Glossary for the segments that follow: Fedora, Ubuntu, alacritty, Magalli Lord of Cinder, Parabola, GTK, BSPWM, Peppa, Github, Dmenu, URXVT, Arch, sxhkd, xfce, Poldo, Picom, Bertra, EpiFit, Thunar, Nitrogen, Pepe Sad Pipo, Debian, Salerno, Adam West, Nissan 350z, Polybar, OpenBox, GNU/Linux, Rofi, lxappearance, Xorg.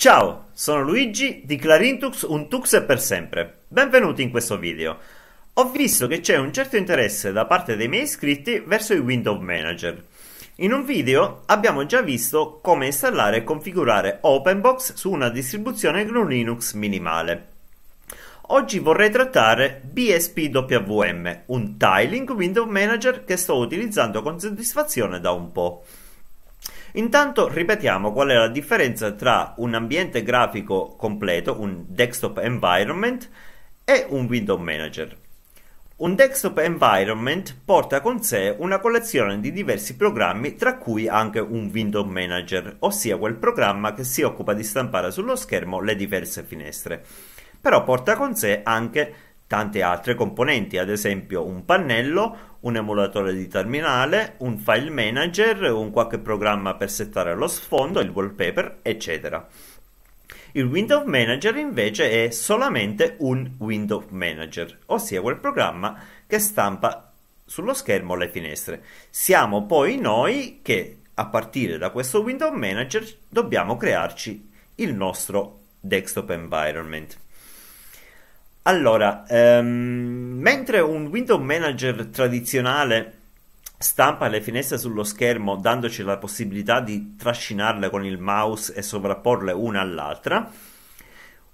Ciao, sono Luigi di Clarintux, un tux è per sempre. Benvenuti in questo video. Ho visto che c'è un certo interesse da parte dei miei iscritti verso i Window Manager. In un video abbiamo già visto come installare e configurare OpenBox su una distribuzione GNU Linux minimale. Oggi vorrei trattare BSPWM, un tiling Window Manager che sto utilizzando con soddisfazione da un po'. Intanto ripetiamo qual è la differenza tra un ambiente grafico completo, un desktop environment, e un window manager. Un desktop environment porta con sé una collezione di diversi programmi, tra cui anche un window manager, ossia quel programma che si occupa di stampare sullo schermo le diverse finestre. Però porta con sé anche tante altre componenti, ad esempio un pannello, un emulatore di terminale, un file manager, un qualche programma per settare lo sfondo, il wallpaper, eccetera. Il window manager invece è solamente un window manager, ossia quel programma che stampa sullo schermo le finestre. Siamo poi noi che a partire da questo window manager dobbiamo crearci il nostro desktop environment. Allora, mentre un window manager tradizionale stampa le finestre sullo schermo dandoci la possibilità di trascinarle con il mouse e sovrapporle una all'altra,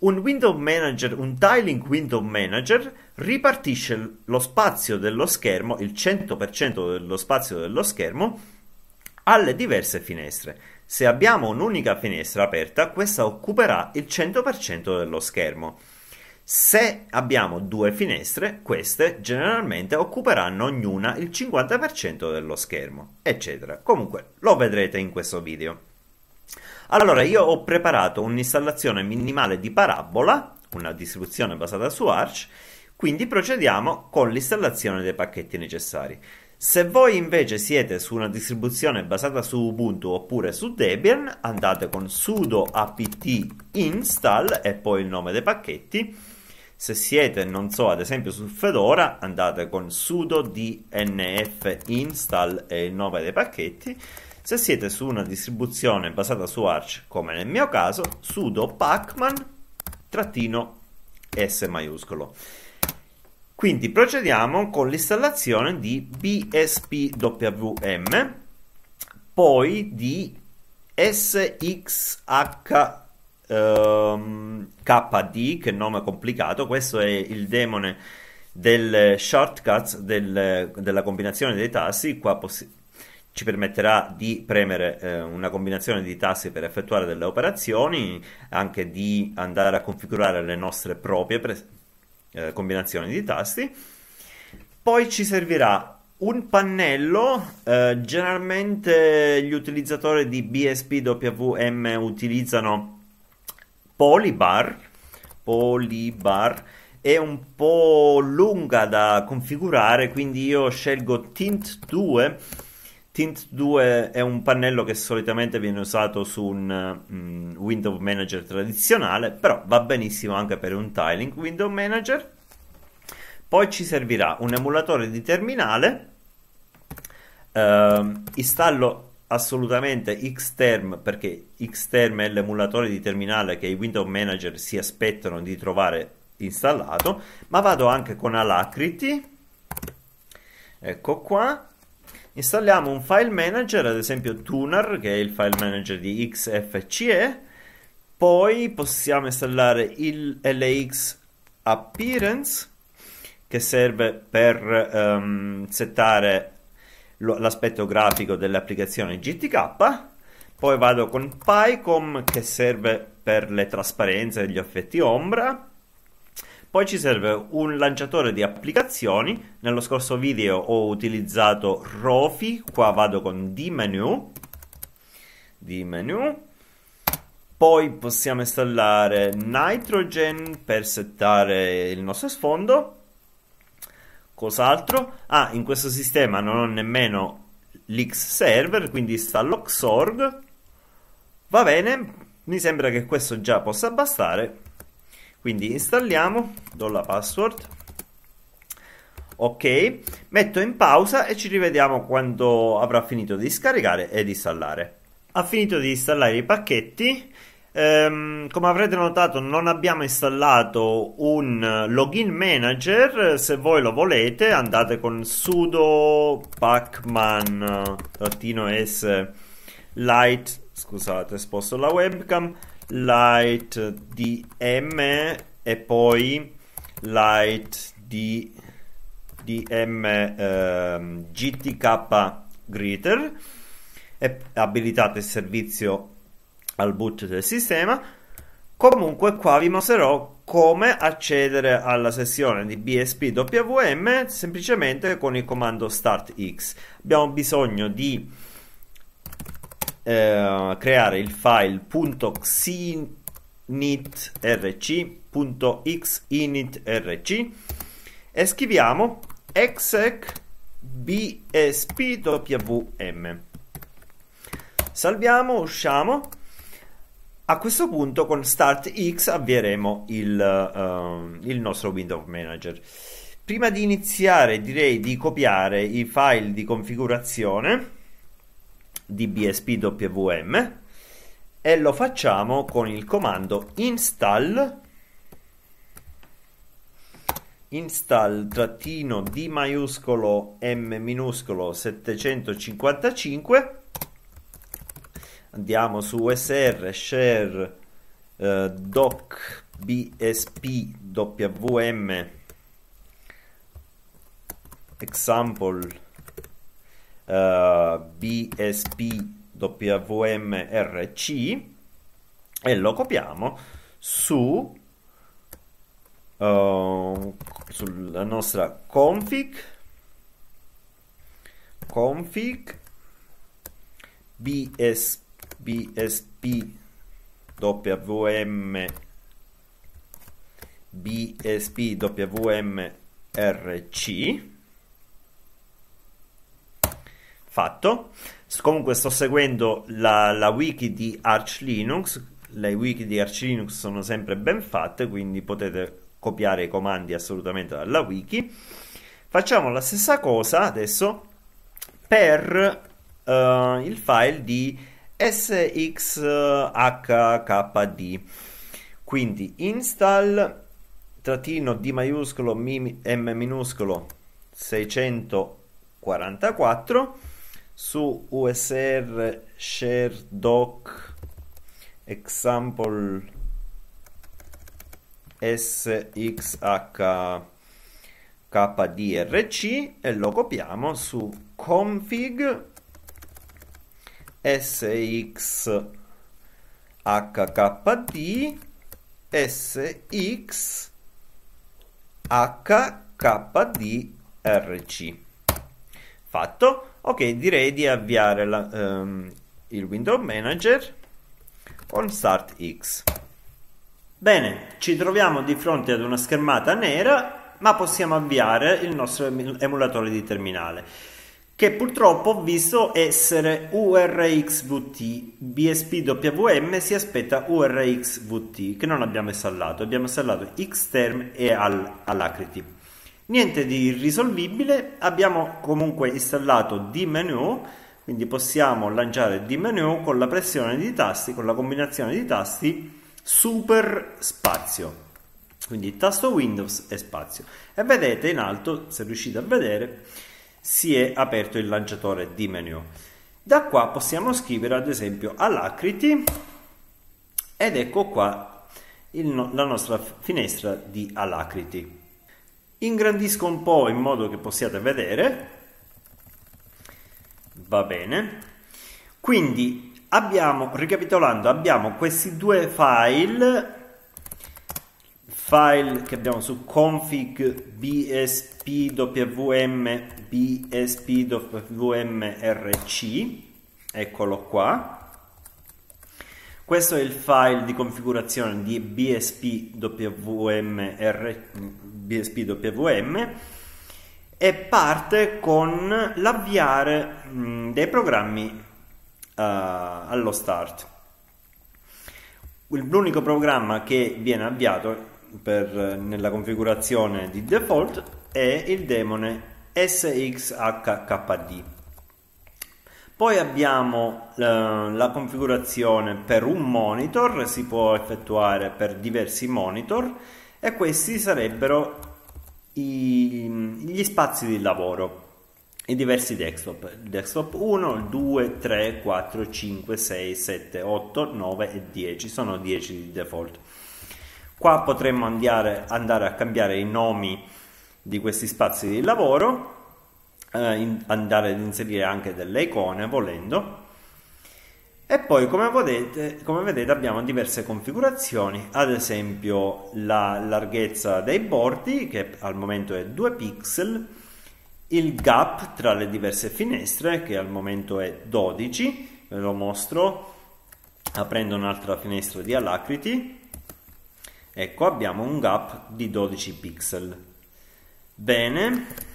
un tiling window manager ripartisce lo spazio dello schermo, il 100% dello spazio dello schermo, alle diverse finestre. Se abbiamo un'unica finestra aperta, questa occuperà il 100% dello schermo. Se abbiamo due finestre, queste generalmente occuperanno ognuna il 50% dello schermo, eccetera. Comunque, lo vedrete in questo video. Allora, io ho preparato un'installazione minimale di Parabola, una distribuzione basata su Arch, quindi procediamo con l'installazione dei pacchetti necessari. Se voi invece siete su una distribuzione basata su Ubuntu oppure su Debian, andate con sudo apt install e poi il nome dei pacchetti. Se siete, non so, ad esempio su Fedora, andate con sudo dnf install e il nome dei pacchetti. Se siete su una distribuzione basata su Arch, come nel mio caso, sudo pacman-s maiuscolo. Quindi procediamo con l'installazione di BSPWM, poi di sxhkd, che nome complicato, questo è il demone delle shortcuts, della combinazione dei tasti. Qua ci permetterà di premere una combinazione di tasti per effettuare delle operazioni, anche di andare a configurare le nostre proprie combinazioni di tasti. Poi ci servirà un pannello, generalmente gli utilizzatori di BSPWM utilizzano Polybar, è un po' lunga da configurare, quindi io scelgo Tint2. Tint2 è un pannello che solitamente viene usato su un window manager tradizionale, però va benissimo anche per un tiling window manager. Poi ci servirà un emulatore di terminale, installo assolutamente xterm, perché xterm è l'emulatore di terminale che i window manager si aspettano di trovare installato, ma vado anche con alacritty, ecco qua. Installiamo un file manager, ad esempio Thunar, che è il file manager di xfce, poi possiamo installare il lxappearance, che serve per settare l'aspetto grafico dell'applicazione GTK, poi vado con Picom, che serve per le trasparenze e gli effetti ombra. Poi ci serve un lanciatore di applicazioni, nello scorso video ho utilizzato Rofi, qua vado con Dmenu, poi possiamo installare Nitrogen per settare il nostro sfondo. Cos'altro? Ah, in questo sistema non ho nemmeno l'X-Server, quindi installo Xorg, va bene, mi sembra che questo già possa bastare. Quindi installiamo, do la password, ok, metto in pausa e ci rivediamo quando avrà finito di scaricare ed installare. Ha finito di installare i pacchetti, Come avrete notato non abbiamo installato un login manager. Se voi lo volete andate con sudo pacman-s light, scusate sposto la webcam, lightdm e poi lightdm gtk greeter e abilitate il servizio al boot del sistema. Comunque qua vi mostrerò come accedere alla sessione di BSPWM semplicemente con il comando startx. Abbiamo bisogno di creare il file .xinitrc.xinitrc e scriviamo exec bspwm, salviamo, usciamo. A questo punto con Start X avvieremo il nostro Window Manager. Prima di iniziare direi di copiare i file di configurazione di BSPWM e lo facciamo con il comando install trattino d maiuscolo m minuscolo 755. Andiamo su usr share doc bspwm example bspwmrc e lo copiamo su sulla nostra config bspwmrc fatto. Comunque sto seguendo la wiki di Arch Linux. Le wiki di Arch Linux sono sempre ben fatte, quindi potete copiare i comandi assolutamente dalla wiki. Facciamo la stessa cosa adesso per il file di sxhkd, quindi install trattino d maiuscolo m minuscolo 644 su usr share doc example sxhkdrc e lo copiamo su config sxhkd sxhkdrc fatto. Ok, direi di avviare il Window Manager con Start X. Bene, ci troviamo di fronte ad una schermata nera, ma possiamo avviare il nostro emulatore di terminale, che purtroppo ho visto essere URXVT. BSPWM si aspetta URXVT, che non abbiamo installato. Abbiamo installato xterm e alacritty. Niente di irrisolvibile, abbiamo comunque installato Dmenu, quindi possiamo lanciare Dmenu con la pressione di tasti, con la combinazione di tasti super spazio. Quindi tasto Windows e spazio. E vedete in alto, se riuscite a vedere, si è aperto il lanciatore Dmenu. Da qua possiamo scrivere ad esempio alacritty ed ecco qua la nostra finestra di alacritty. Ingrandisco un po' in modo che possiate vedere, va bene. Quindi abbiamo, ricapitolando, abbiamo questi due file che abbiamo su config bspwm rc, eccolo qua. Questo è il file di configurazione di bspwm e parte con l'avviare dei programmi allo start. L'unico programma che viene avviato nella configurazione di default è il daemon sxhkd. Poi abbiamo la configurazione per un monitor, si può effettuare per diversi monitor, e questi sarebbero gli spazi di lavoro, i diversi desktop: desktop 1, 2, 3, 4, 5, 6, 7, 8, 9 e 10, sono 10 di default. Qua potremmo andare a cambiare i nomi di questi spazi di lavoro, andare ad inserire anche delle icone volendo, e poi come vedete abbiamo diverse configurazioni, ad esempio la larghezza dei bordi, che al momento è 2 pixel, il gap tra le diverse finestre, che al momento è 12, ve lo mostro aprendo un'altra finestra di Alacritty. Ecco, abbiamo un gap di 12 pixel. Bene.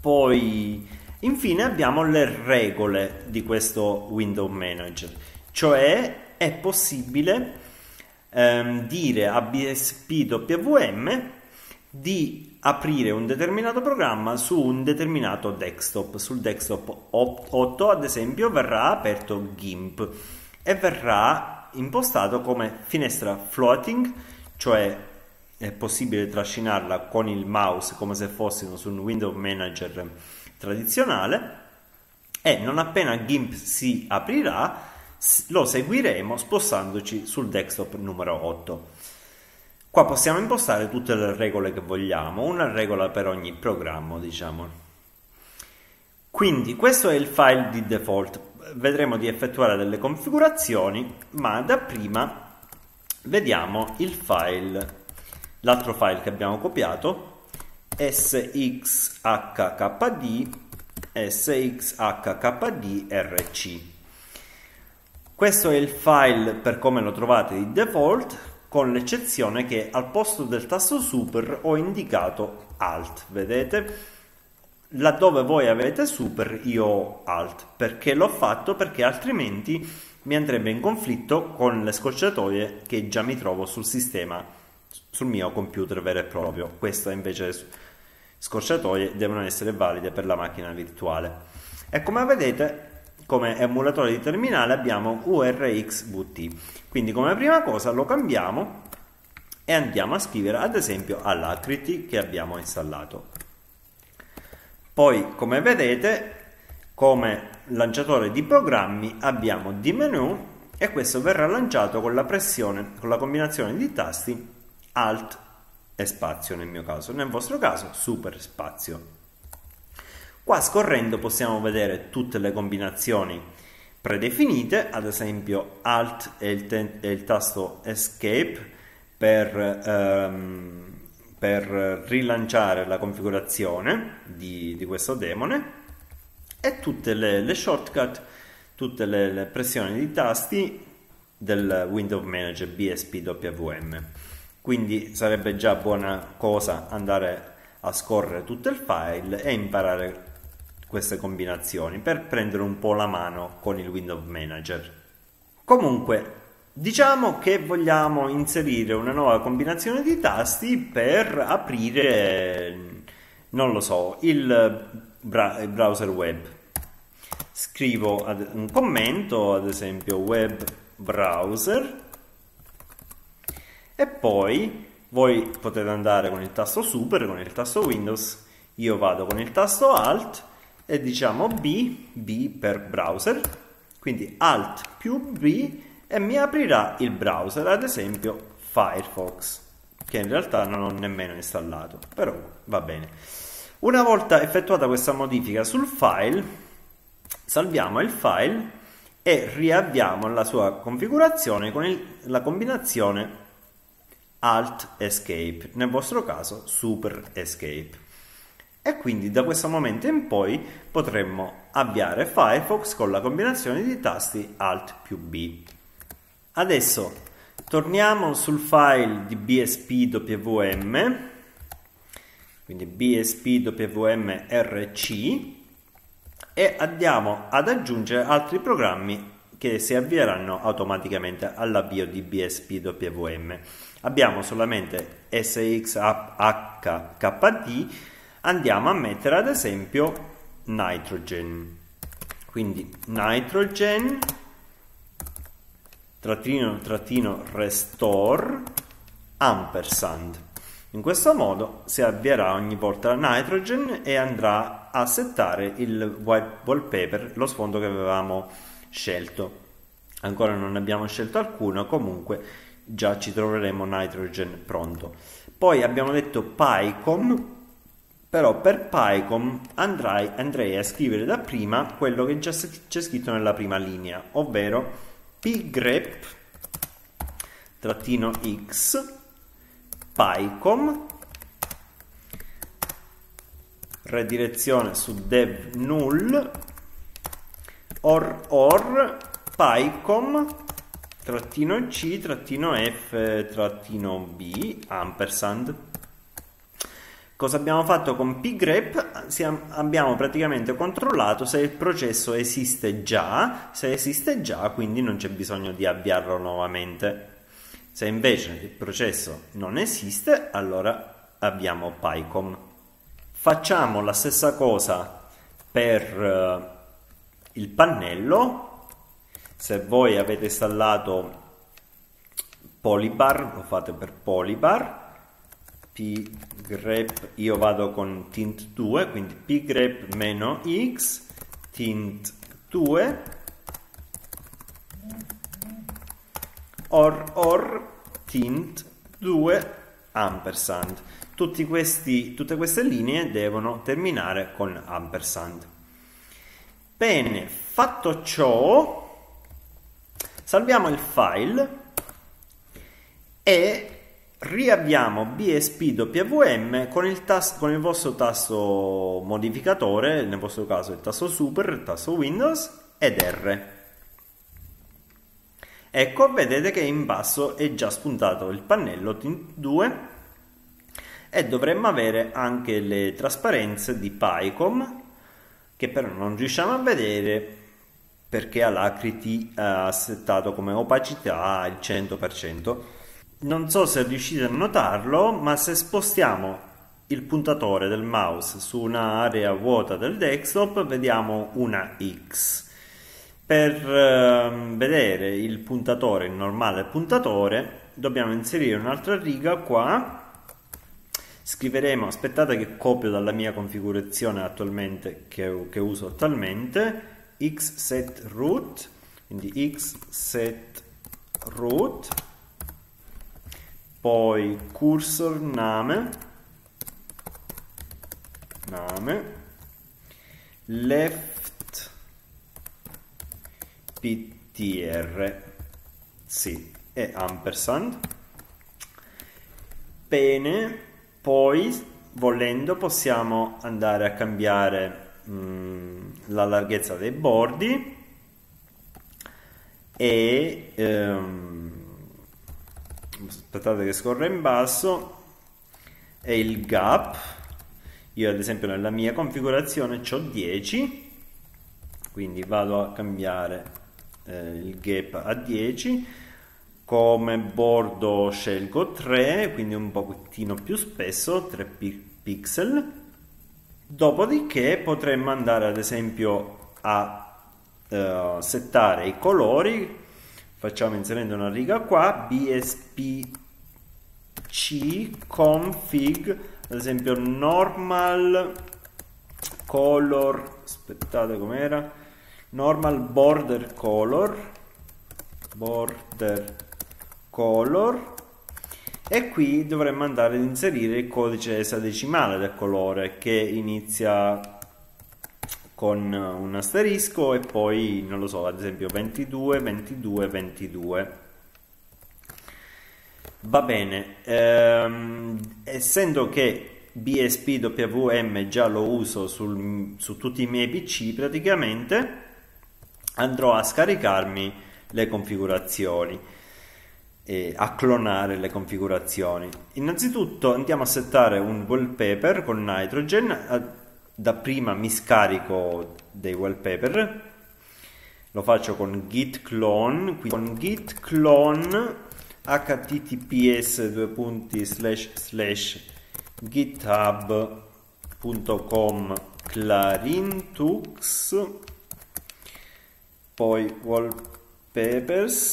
Poi infine abbiamo le regole di questo window manager, cioè è possibile dire a BSPWM di aprire un determinato programma su un determinato desktop. Sul desktop 8 ad esempio verrà aperto GIMP e verrà impostato come finestra floating, cioè è possibile trascinarla con il mouse come se fossimo su un window manager tradizionale, e non appena GIMP si aprirà lo seguiremo spostandoci sul desktop numero 8. Qua possiamo impostare tutte le regole che vogliamo, una regola per ogni programma, diciamo. Quindi questo è il file di default. Vedremo di effettuare delle configurazioni, ma dapprima vediamo il file, l'altro file che abbiamo copiato, sxhkd rc. Questo è il file per come lo trovate di default, con l'eccezione che al posto del tasto super ho indicato alt. Vedete, laddove voi avete super io ho alt, perché l'ho fatto, perché altrimenti mi andrebbe in conflitto con le scorciatoie che già mi trovo sul sistema, sul mio computer vero e proprio. Queste invece scorciatoie devono essere valide per la macchina virtuale. E come vedete, come emulatore di terminale abbiamo URXVT, quindi come prima cosa lo cambiamo e andiamo a scrivere ad esempio Alacritty, che abbiamo installato. Poi come vedete, come lanciatore di programmi abbiamo Dmenu, e questo verrà lanciato con la pressione, con la combinazione di tasti alt e spazio nel mio caso, nel vostro caso super spazio. Qua scorrendo possiamo vedere tutte le combinazioni predefinite, ad esempio alt e il tasto escape per rilanciare la configurazione di questo demone, e tutte le shortcut, tutte le pressioni di tasti del window manager BSPWM. Quindi sarebbe già buona cosa andare a scorrere tutto il file e imparare queste combinazioni per prendere un po' la mano con il window manager. Comunque diciamo che vogliamo inserire una nuova combinazione di tasti per aprire, non lo so, il browser web. Scrivo un commento, ad esempio web browser, e poi voi potete andare con il tasto super, con il tasto Windows. Io vado con il tasto alt e diciamo B per browser, quindi alt più B, e mi aprirà il browser, ad esempio Firefox, che in realtà non ho nemmeno installato, però va bene. Una volta effettuata questa modifica sul file, salviamo il file e riavviamo la sua configurazione con la combinazione alt escape, nel vostro caso super escape, e quindi da questo momento in poi potremmo avviare Firefox con la combinazione di tasti alt più B. Adesso torniamo sul file di BSPWM, quindi BSPWM RC, e andiamo ad aggiungere altri programmi che si avvieranno automaticamente all'avvio di BSPWM. Abbiamo solamente sxhkd, andiamo a mettere ad esempio Nitrogen, Quindi nitrogen _ restore & in questo modo si avvierà ogni volta nitrogen e andrà a settare il white wallpaper, lo sfondo che avevamo scelto. Ancora non ne abbiamo scelto alcuno, comunque già ci troveremo nitrogen pronto. Poi abbiamo detto Picom, però per Picom andrei a scrivere da prima quello che già c'è scritto nella prima linea, ovvero pgrep -x Picom redirezione su dev null or Picom -c -f -b & Cosa abbiamo fatto con pgrep? Abbiamo praticamente controllato se il processo esiste già, quindi non c'è bisogno di avviarlo nuovamente. Se invece il processo non esiste, allora abbiamo Picom. Facciamo la stessa cosa per il pannello. Se voi avete installato Polybar, lo fate per Polybar. Pgrep, io vado con Tint2, quindi pgrep -x Tint2 or Tint2 & Tutte queste linee devono terminare con &. Bene, fatto ciò, salviamo il file e riavviamo BSPWM con il vostro tasto modificatore, nel vostro caso il tasto super, il tasto Windows ed R. Ecco, vedete che in basso è già spuntato il pannello Tint2 e dovremmo avere anche le trasparenze di Picom, che però non riusciamo a vedere perché Alacritty ha settato come opacità il 100%. Non so se riuscite a notarlo, ma se spostiamo il puntatore del mouse su un'area vuota del desktop vediamo una X. Per vedere il puntatore, il normale puntatore, dobbiamo inserire un'altra riga qua. Scriveremo, aspettate che copio dalla mia configurazione attualmente, che uso attualmente, xset root, quindi xset root. Poi cursor name left ptr sì e &. Bene, poi volendo possiamo andare a cambiare la larghezza dei bordi e aspettate che scorra in basso, e il gap. Io ad esempio nella mia configurazione ho 10, quindi vado a cambiare il gap a 10. Come bordo scelgo 3, quindi un pochettino più spesso, 3 pixel. Dopodiché potremmo andare ad esempio a settare i colori. Facciamo inserendo una riga qua, bspc config, ad esempio normal color, aspettate com'era, normal border color, e qui dovremmo andare ad inserire il codice esadecimale del colore, che inizia con un asterisco e poi, non lo so, ad esempio 22, 22, 22. Va bene, essendo che BSPWM già lo uso su tutti i miei PC praticamente, andrò a scaricarmi le configurazioni, a clonare le configurazioni. Innanzitutto andiamo a settare un wallpaper con nitrogen, da prima mi scarico dei wallpaper, lo faccio con git clone, quindi con git clone https://github.com/clarintux poi wallpapers.git,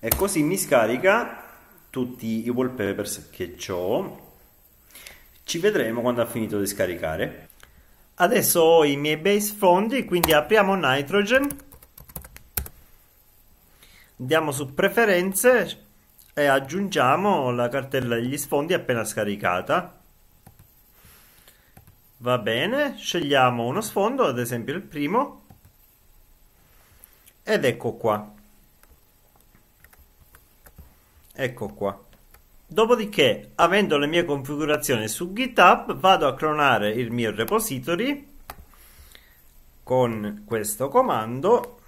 e così mi scarica tutti i wallpapers che ho. Ci vedremo quando ha finito di scaricare. Adesso ho i miei base fondi, quindi apriamo Nitrogen, andiamo su preferenze e aggiungiamo la cartella degli sfondi appena scaricata. Va bene, scegliamo uno sfondo, ad esempio il primo, ed ecco qua. Ecco qua. Dopodiché, avendo le mie configurazioni su GitHub, vado a clonare il mio repository con questo comando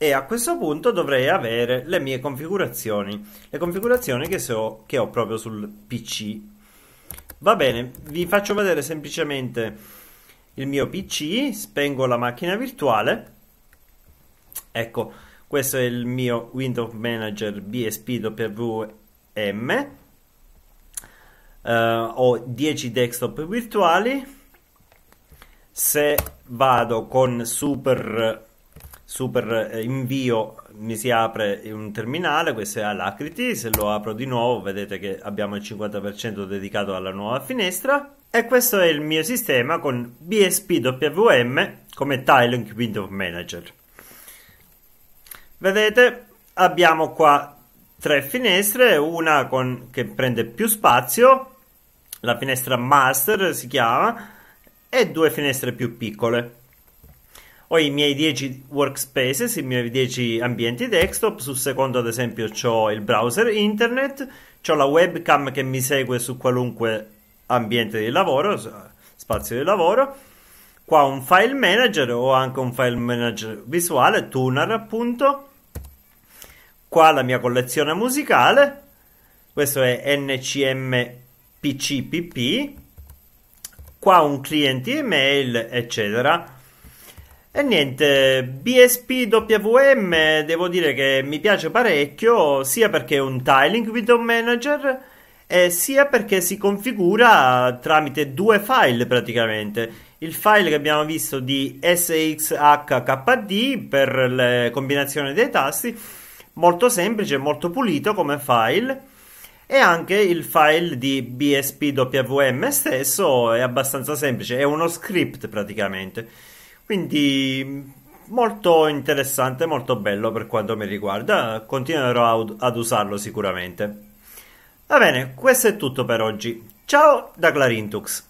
e a questo punto dovrei avere le mie configurazioni, le configurazioni che ho proprio sul PC. Va bene, vi faccio vedere semplicemente il mio PC, spengo la macchina virtuale. Ecco, questo è il mio Windows Manager BSPWM. Ho 10 desktop virtuali. Se vado con super invio mi si apre un terminale, questo è Alacritty. Se lo apro di nuovo vedete che abbiamo il 50% dedicato alla nuova finestra. E questo è il mio sistema con BSPWM come tile window manager. Vedete, abbiamo qua 3 finestre, una che prende più spazio, la finestra master si chiama, e 2 finestre più piccole. Ho i miei 10 workspaces, i miei 10 ambienti desktop. Sul secondo, ad esempio, ho il browser internet, ho la webcam che mi segue su qualunque ambiente di lavoro, spazio di lavoro. Qua un file manager, o anche un file manager visuale, Thunar appunto. Qua la mia collezione musicale, questo è ncmpcpp. Qua un cliente email, eccetera. E niente, BSPWM devo dire che mi piace parecchio, sia perché è un tiling window manager, sia perché si configura tramite 2 file praticamente. Il file che abbiamo visto di sxhkd per le combinazioni dei tasti, molto semplice, molto pulito come file, e anche il file di BSPWM stesso è abbastanza semplice, è uno script praticamente. Quindi molto interessante, molto bello per quanto mi riguarda, continuerò ad usarlo sicuramente. Va bene, questo è tutto per oggi. Ciao da Clarintux.